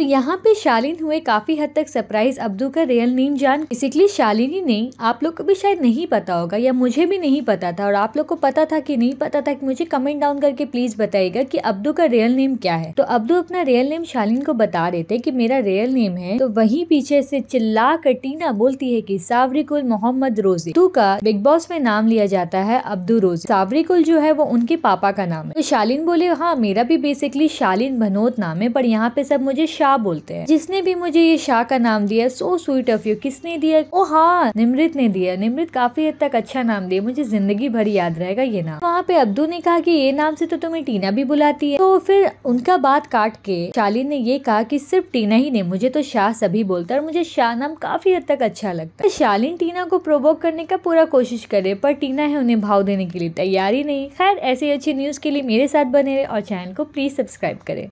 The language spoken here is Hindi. तो यहाँ पे शालिन हुए काफ़ी हद तक सरप्राइज अब्दू का रियल नेम जान। बेसिकली शालिन ही नहीं, आप लोग को भी शायद नहीं पता होगा या मुझे भी नहीं पता था, और आप लोग को पता था कि नहीं पता था कि मुझे कमेंट डाउन करके प्लीज बताइएगा कि अब्दू का रियल नेम क्या है। तो अब्दू अपना रियल नेम शालिन को बता रहे थे कि मेरा रियल नेम है, तो वहीं पीछे से चिल्ला कर टीना बोलती है कि सावरिकुल मोहम्मद रोजी, तू का बिग बॉस में नाम लिया जाता है अब्दू रोजी, सावरिकुल जो है वो उनके पापा का नाम है। तो शालिन बोले हाँ मेरा भी बेसिकली शालिन भनोत नाम है, पर यहाँ पे सब मुझे बोलते हैं, जिसने भी मुझे ये शाह का नाम दिया सो स्वीट ऑफ यू। किसने दिया? ओ हाँ निमृत ने दिया, निमृत काफी हद तक अच्छा नाम दिया, मुझे जिंदगी भर याद रहेगा ये नाम। वहाँ पे अब्दू ने कहा कि ये नाम से तो तुम्हें टीना भी बुलाती है। तो फिर उनका बात काट के शालिन ने ये कहा कि सिर्फ टीना ही नहीं, मुझे तो शाह सभी बोलता है और मुझे शाह नाम काफी हद तक अच्छा लगता है। शालिन टीना को प्रोवोक करने का पूरा कोशिश करे, पर टीना है उन्हें भाव देने के लिए तैयारी नहीं। खैर ऐसी अच्छी न्यूज के लिए मेरे साथ बने रहे और चैनल को प्लीज सब्सक्राइब करे।